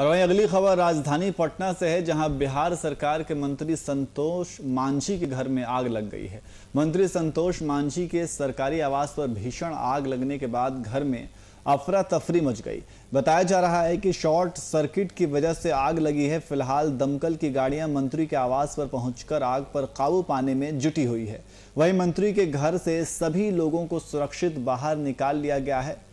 और वहीं अगली खबर राजधानी पटना से है, जहां बिहार सरकार के मंत्री संतोष मांझी के घर में आग लग गई है। मंत्री संतोष मांझी के सरकारी आवास पर भीषण आग लगने के बाद घर में अफरा तफरी मच गई। बताया जा रहा है कि शॉर्ट सर्किट की वजह से आग लगी है। फिलहाल दमकल की गाड़ियां मंत्री के आवास पर पहुंचकर आग पर काबू पाने में जुटी हुई है। वहीं मंत्री के घर से सभी लोगों को सुरक्षित बाहर निकाल लिया गया है।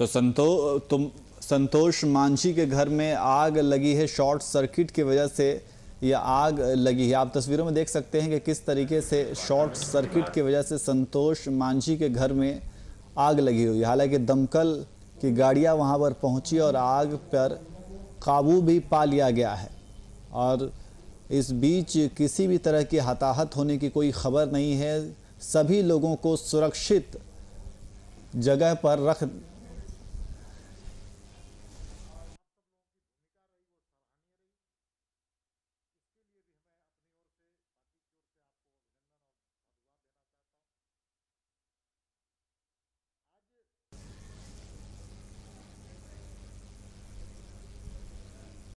तो संतोष मांझी के घर में आग लगी है। शॉर्ट सर्किट की वजह से यह आग लगी है। आप तस्वीरों में देख सकते हैं कि किस तरीके से शॉर्ट सर्किट की वजह से संतोष मांझी के घर में आग लगी हुई है। हालांकि दमकल की गाड़ियां वहां पर पहुंची और आग पर काबू भी पा लिया गया है। और इस बीच किसी भी तरह की हताहत होने की कोई खबर नहीं है। सभी लोगों को सुरक्षित जगह पर रख